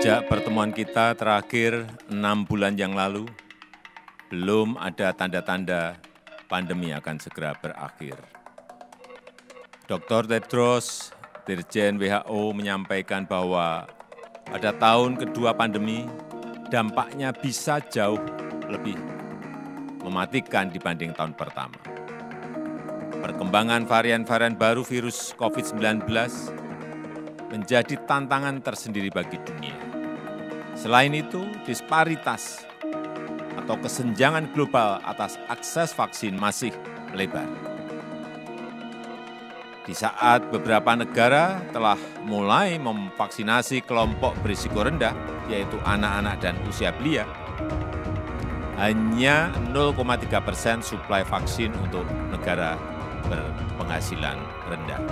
Sejak pertemuan kita terakhir 6 bulan yang lalu, belum ada tanda-tanda pandemi akan segera berakhir. Dr. Tedros, Dirjen WHO menyampaikan bahwa pada tahun kedua pandemi, dampaknya bisa jauh lebih mematikan dibanding tahun pertama. Perkembangan varian-varian baru virus COVID-19 menjadi tantangan tersendiri bagi dunia. Selain itu, disparitas atau kesenjangan global atas akses vaksin masih melebar. Di saat beberapa negara telah mulai memvaksinasi kelompok berisiko rendah, yaitu anak-anak dan usia belia, hanya 0,3% suplai vaksin untuk negara berpenghasilan rendah.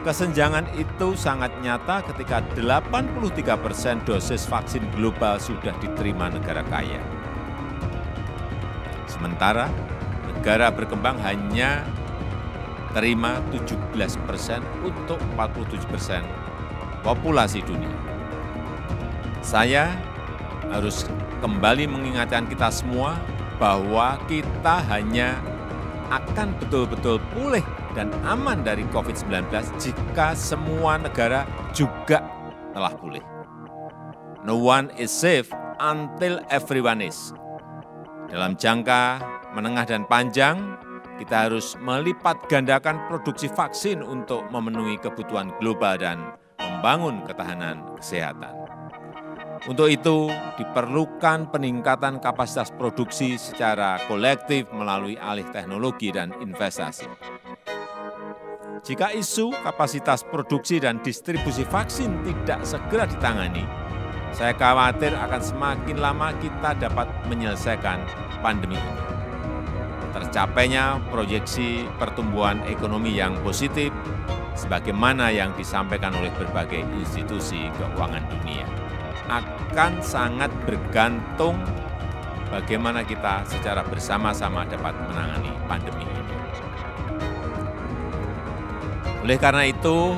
Kesenjangan itu sangat nyata ketika 83% dosis vaksin global sudah diterima negara kaya. Sementara negara berkembang hanya terima 17% untuk 47% populasi dunia. Saya harus kembali mengingatkan kita semua bahwa kita hanya akan betul-betul pulih dan aman dari COVID-19 jika semua negara juga telah pulih. No one is safe until everyone is. Dalam jangka menengah dan panjang, kita harus melipat gandakan produksi vaksin untuk memenuhi kebutuhan global dan membangun ketahanan kesehatan. Untuk itu, diperlukan peningkatan kapasitas produksi secara kolektif melalui alih teknologi dan investasi. Jika isu kapasitas produksi dan distribusi vaksin tidak segera ditangani, saya khawatir akan semakin lama kita dapat menyelesaikan pandemi ini. Tercapainya proyeksi pertumbuhan ekonomi yang positif, sebagaimana yang disampaikan oleh berbagai institusi keuangan dunia, akan sangat bergantung bagaimana kita secara bersama-sama dapat menangani pandemi ini. Oleh karena itu,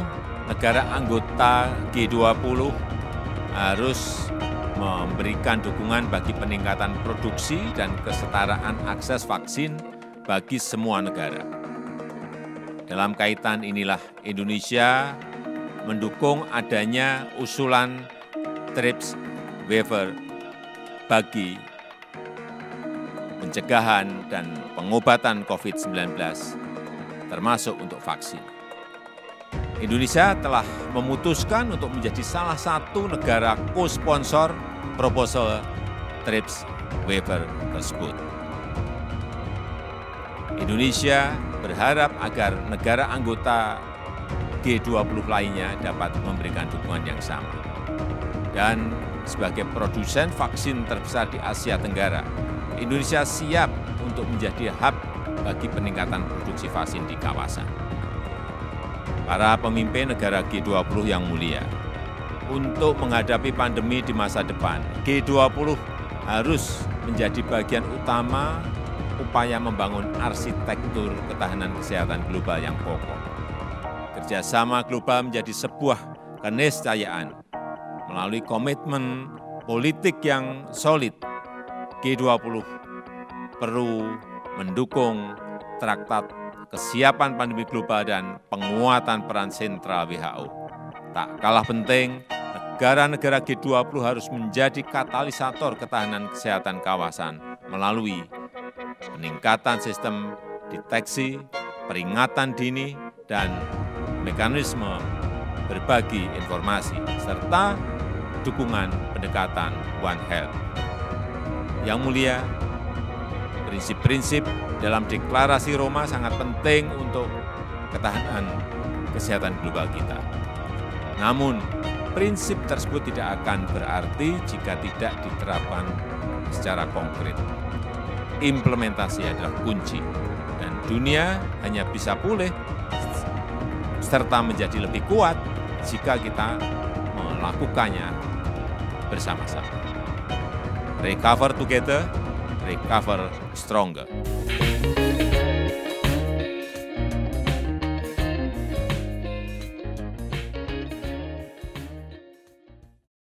negara anggota G20 harus memberikan dukungan bagi peningkatan produksi dan kesetaraan akses vaksin bagi semua negara. Dalam kaitan inilah Indonesia mendukung adanya usulan TRIPS waiver bagi pencegahan dan pengobatan COVID-19, termasuk untuk vaksin. Indonesia telah memutuskan untuk menjadi salah satu negara co-sponsor proposal TRIPS waiver tersebut. Indonesia berharap agar negara anggota G20 lainnya dapat memberikan dukungan yang sama. Dan sebagai produsen vaksin terbesar di Asia Tenggara, Indonesia siap untuk menjadi hub bagi peningkatan produksi vaksin di kawasan. Para pemimpin negara G20 yang mulia, untuk menghadapi pandemi di masa depan, G20 harus menjadi bagian utama upaya membangun arsitektur ketahanan kesehatan global yang kokoh. Kerjasama global menjadi sebuah keniscayaan melalui komitmen politik yang solid. G20 perlu mendukung traktat kesiapan pandemi global dan penguatan peran sentral WHO. Tak kalah penting, negara-negara G20 harus menjadi katalisator ketahanan kesehatan kawasan melalui peningkatan sistem deteksi, peringatan dini, dan mekanisme berbagi informasi, serta dukungan pendekatan One Health. Yang mulia, prinsip-prinsip dalam deklarasi Roma sangat penting untuk ketahanan kesehatan global kita. Namun, prinsip tersebut tidak akan berarti jika tidak diterapkan secara konkret. Implementasi adalah kunci, dan dunia hanya bisa pulih serta menjadi lebih kuat jika kita melakukannya bersama-sama. Recover together, recover stronger.